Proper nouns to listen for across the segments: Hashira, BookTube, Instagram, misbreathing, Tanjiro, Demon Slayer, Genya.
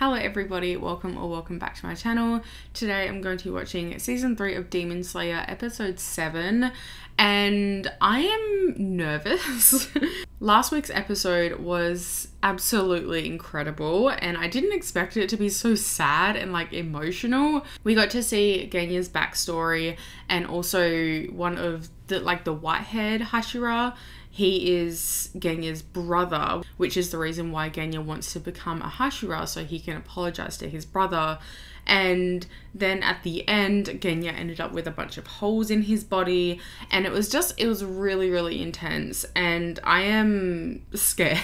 Hello everybody, welcome back to my channel. Today I'm going to be watching season 3 of Demon Slayer episode 7 and I am nervous. Last week's episode was absolutely incredible and I didn't expect it to be so sad and like emotional. We got to see Genya's backstory and also one of the white-haired Hashira. He is Genya's brother, which is the reason why Genya wants to become a Hashira, so he can apologize to his brother. And then at the end, Genya ended up with a bunch of holes in his body. And it was really intense. And I am scared.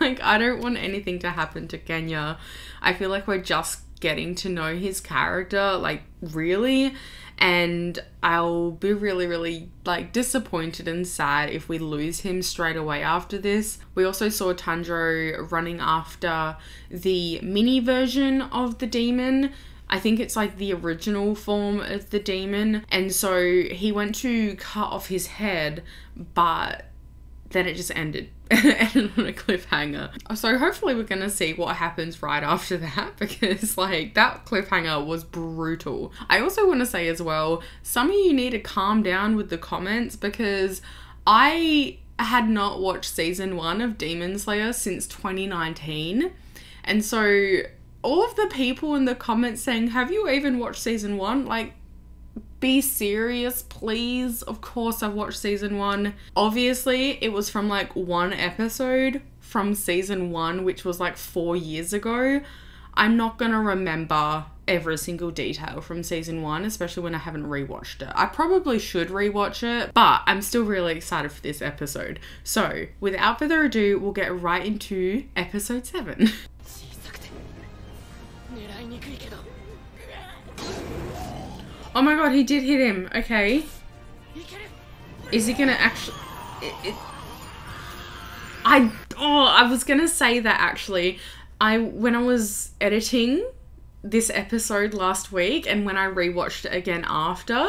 Like, I don't want anything to happen to Genya. I feel like we're just getting to know his character, like, really. And I'll be really like disappointed and sad if we lose him straight away after this. We also saw Tanjiro running after the mini version of the demon. I think it's like the original form of the demon. And so he went to cut off his head, but then it just ended. Ended on a cliffhanger. So hopefully we're gonna see what happens right after that, because like that cliffhanger was brutal. I also want to say as well, some of you need to calm down with the comments, because I had not watched season 1 of Demon Slayer since 2019. And so all of the people in the comments saying, have you even watched season 1? Like, be serious, please. Of course I've watched season 1. Obviously, it was from like one episode from season 1, which was like 4 years ago. I'm not gonna remember every single detail from season 1, especially when I haven't rewatched it. I probably should rewatch it, but I'm still really excited for this episode. So without further ado, we'll get right into episode 7. Oh my god, he did hit him. Okay. Is he gonna actually... I was gonna say that actually. When I was editing this episode last week and when I rewatched it again after,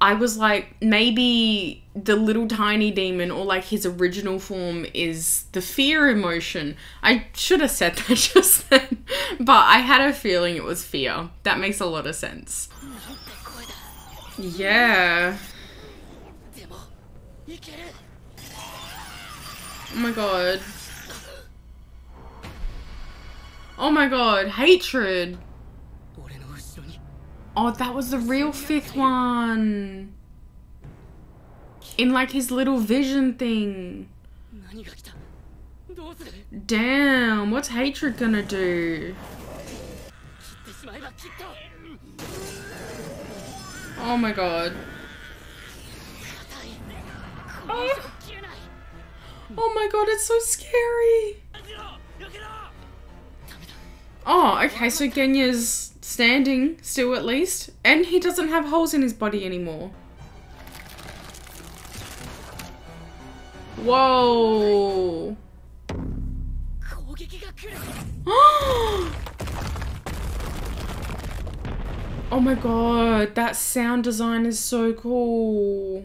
I was like, maybe the little tiny demon or like his original form is the fear emotion. I should have said that just then, but I had a feeling it was fear. That makes a lot of sense. Yeah. Oh my god. Oh my god, hatred. Oh, that was the real fifth one. In like his little vision thing. Damn, what's hatred gonna do? Oh my god. Oh. Oh my god, it's so scary. Oh, okay, so Genya's standing still at least. And he doesn't have holes in his body anymore. Whoa. Oh my god, that sound design is so cool.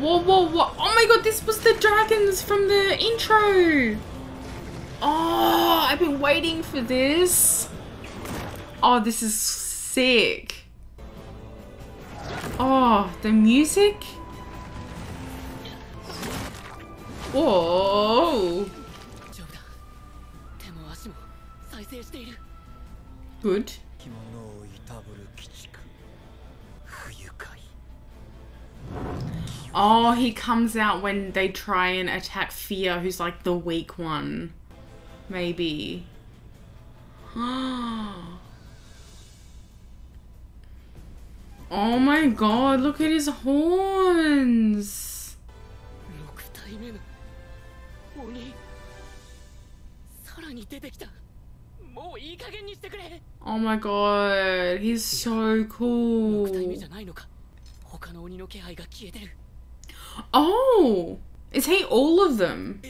Whoa, whoa, whoa. Oh my god, this was the dragons from the intro. Oh, I've been waiting for this. Oh, this is sick. Oh, the music. Whoa. Good. Oh, he comes out when they try and attack Fear, who's like the weak one. Maybe. Oh my god, look at his horns. Oh my god, he's so cool. Oh, is he all of them?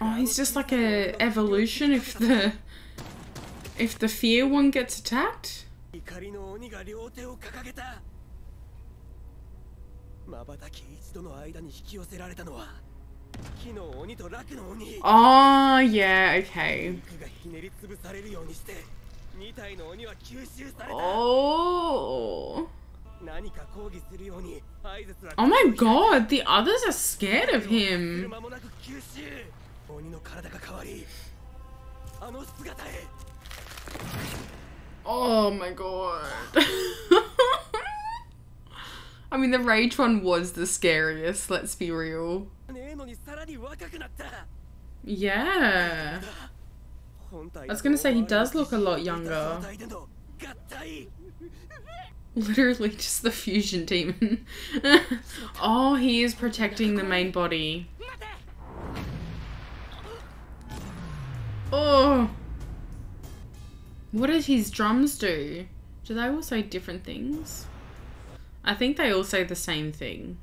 Oh, he's just like an evolution if the fear one gets attacked. Oh, yeah, okay. Oh. Oh my god, the others are scared of him. Oh my god. I mean, the rage one was the scariest, let's be real. Yeah. I was gonna say he does look a lot younger. Literally just the fusion demon. Oh, he is protecting the main body. Oh. What did his drums do? Do they all say different things? I think they all say the same thing.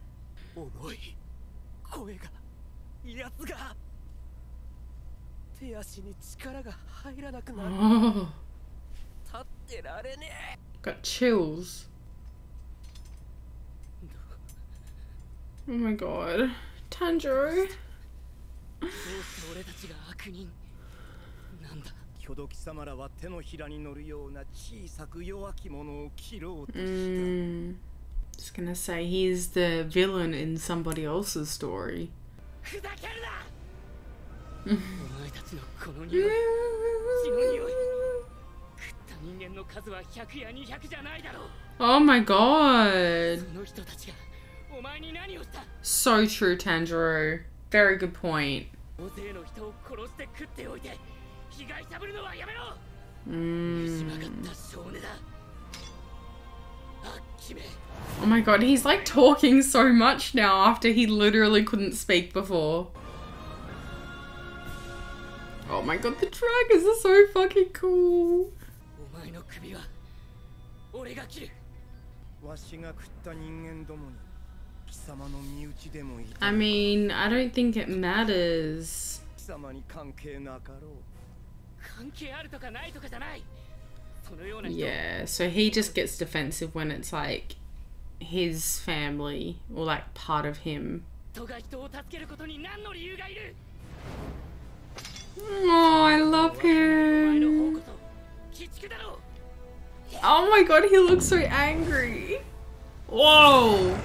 Oh. Got chills. Oh my god. Tanjiro. Just gonna say he's the villain in somebody else's story. Oh my god. So true, Tanjiro. Very good point. Oh my god, he's like talking so much now after he literally couldn't speak before. Oh my god, the dragons are so fucking cool. I mean, I don't think it matters. Yeah, so he just gets defensive when it's like his family or like part of him. Oh, I love him. Oh my god, he looks so angry. Whoa.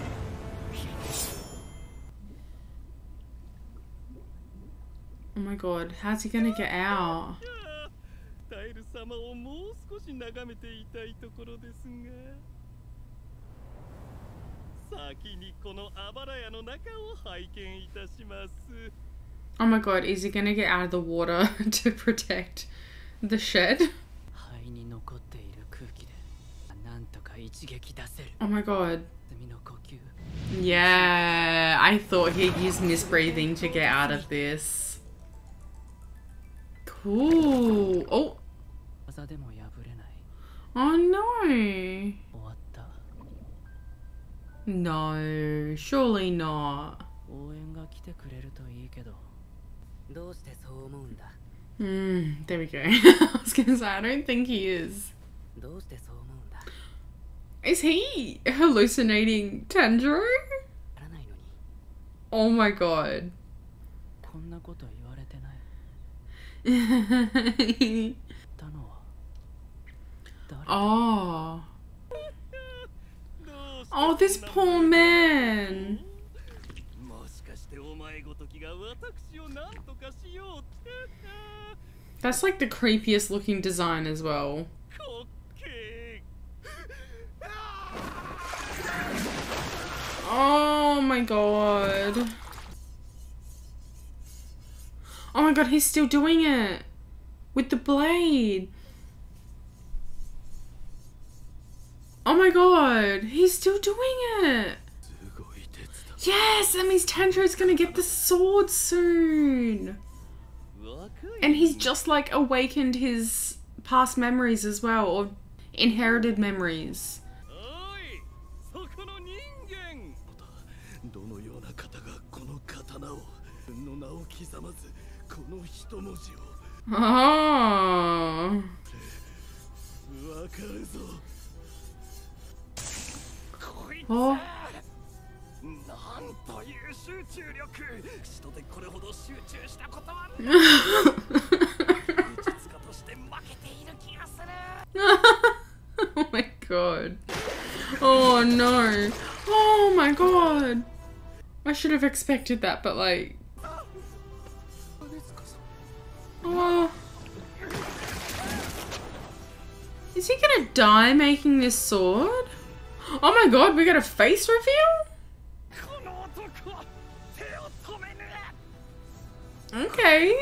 Oh my god, how's he gonna get out? Oh my god, is he gonna get out of the water to protect the shed? Oh my god. Yeah, I thought he'd use misbreathing to get out of this. Ooh. Oh. Oh no. No, surely not. There we go. I was gonna say, I don't think he is. Is he hallucinating Tanjiro? Oh my god. Oh. Oh, this poor man. That's like the creepiest looking design as well. Oh my god. Oh my god, he's still doing it with the blade. Oh my god, he's still doing it. Yes, that means Tanjiro's gonna get the sword soon. And he's just like awakened his past memories as well, or inherited memories. Oh. Oh. Oh my god. Oh no. Oh my god. I should have expected that, but like. Oh. Is he gonna die making this sword? Oh my god, we got a face reveal? Okay.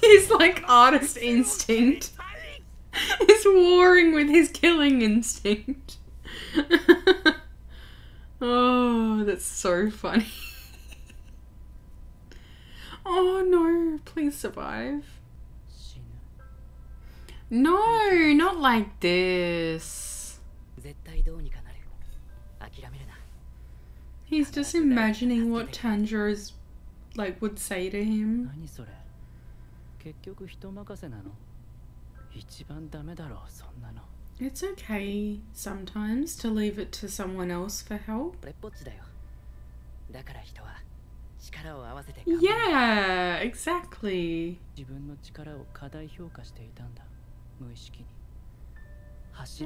He's like artist instinct. He's warring with his killing instinct. Oh, that's so funny. Oh no, please survive. No, not like this. He's just imagining what Tanjiro's like would say to him. It's okay sometimes to leave it to someone else for help. Yeah, exactly. Aww.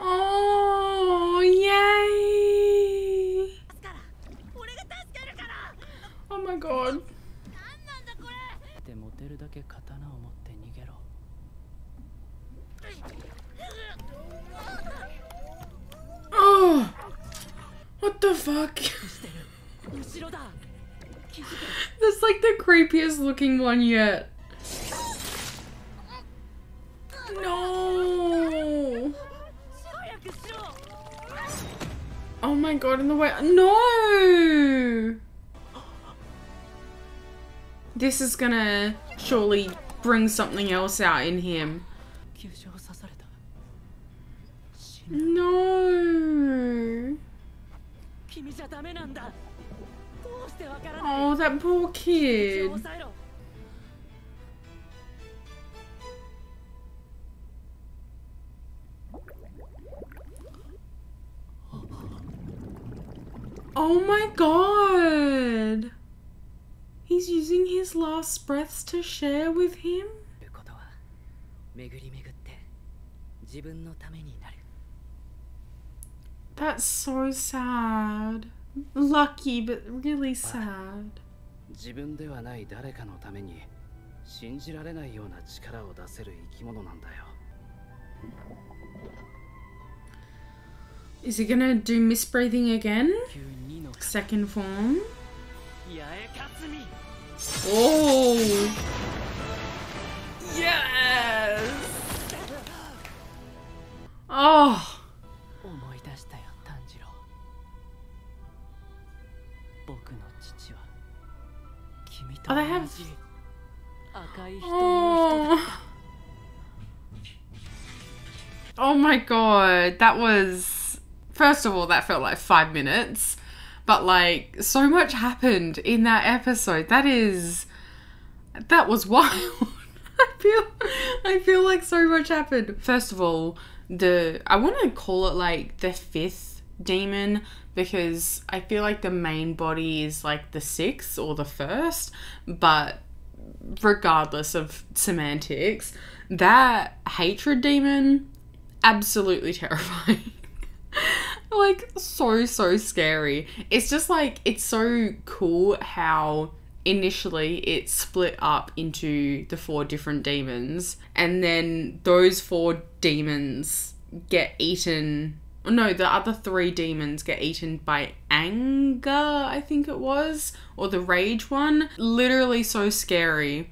Oh, yay! Oh my god. Oh! What the fuck? That's like the creepiest looking one yet. No! Oh my god, in the way. No! This is gonna surely bring something else out in him. No! Oh, that poor kid. Oh my god! He's using his last breaths to share with him? That's so sad. Lucky, but really sad. Is he gonna do misbreathing again? Second form. Oh! Yes! Oh! Oh, they have. Oh. Oh my god, that was. First of all, that felt like 5 minutes, but like so much happened in that episode. That was wild. I feel like so much happened. First of all, I want to call it like the fifth demon, because I feel like the main body is like the sixth or the first, but regardless of semantics, that hatred demon, absolutely terrifying. Like so scary. It's just like, it's so cool how initially it split up into the 4 different demons, and then those 4 demons get eaten. No, the other 3 demons get eaten by anger, I think it was, or the rage one. Literally so scary.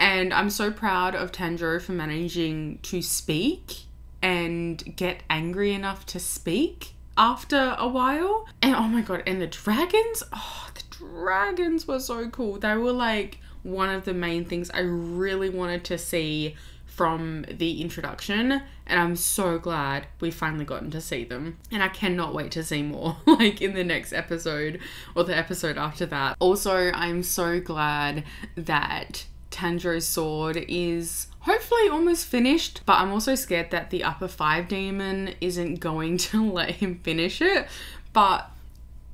And I'm so proud of Tanjiro for managing to speak and get angry enough to speak after a while. And oh my god, and the dragons? Oh, the dragons were so cool. They were like one of the main things I really wanted to see from the introduction, and I'm so glad we've finally gotten to see them, and I cannot wait to see more like in the next episode or the episode after that. Also, I'm so glad that Tanjiro's sword is hopefully almost finished, but I'm also scared that the upper 5 demon isn't going to let him finish it. But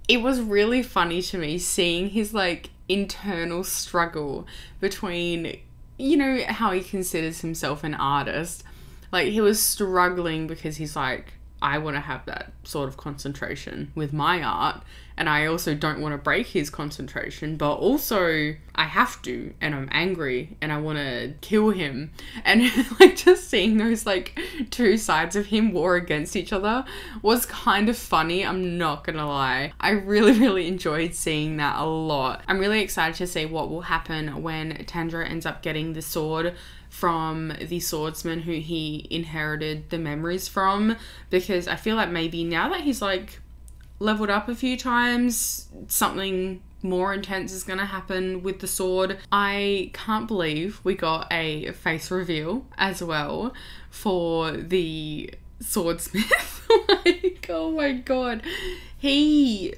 it was really funny to me seeing his like internal struggle between, you know, how he considers himself an artist. Like, he was struggling because he's like, I want to have that sort of concentration with my art, and I also don't want to break his concentration, but also I have to, and I'm angry and I want to kill him. And like, just seeing those like two sides of him war against each other was kind of funny, I'm not gonna lie. I really enjoyed seeing that a lot. I'm really excited to see what will happen when Tanjiro ends up getting the sword from the swordsman who he inherited the memories from, because I feel like maybe now that he's like leveled up a few times, something more intense is gonna happen with the sword. I can't believe we got a face reveal as well for the swordsmith. Like, oh my god, he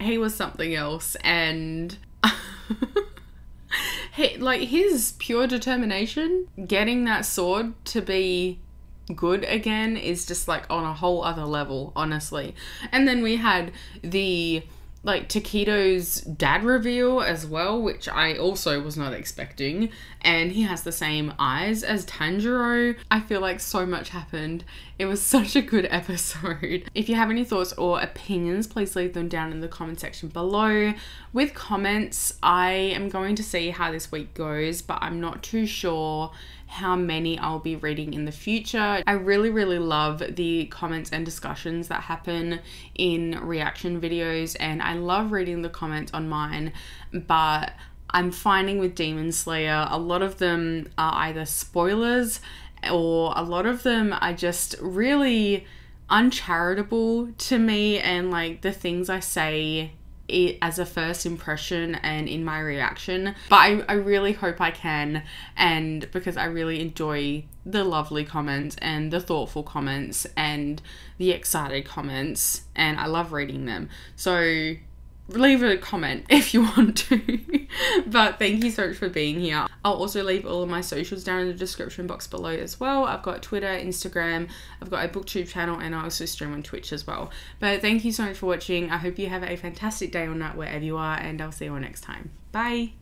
was something else, and like, his pure determination, getting that sword to be good again, is just like on a whole other level, honestly. And then we had the like Takedo's dad reveal as well, which I also was not expecting, and he has the same eyes as Tanjiro. I feel like so much happened. It was such a good episode. If you have any thoughts or opinions, please leave them down in the comment section below. With comments, I am going to see how this week goes, but I'm not too sure how many I'll be reading in the future. I really love the comments and discussions that happen in reaction videos, and I love reading the comments on mine, but I'm finding with Demon Slayer, a lot of them are either spoilers, or a lot of them are just really uncharitable to me, and like the things I say it as a first impression and in my reaction. But I really hope I can, and because I really enjoy the lovely comments and the thoughtful comments and the excited comments, and I love reading them. So leave a comment if you want to. But thank you so much for being here. I'll also leave all of my socials down in the description box below as well. I've got Twitter, Instagram, I've got a BookTube channel, and I also stream on Twitch as well. But thank you so much for watching. I hope you have a fantastic day or night wherever you are, and I'll see you all next time. Bye.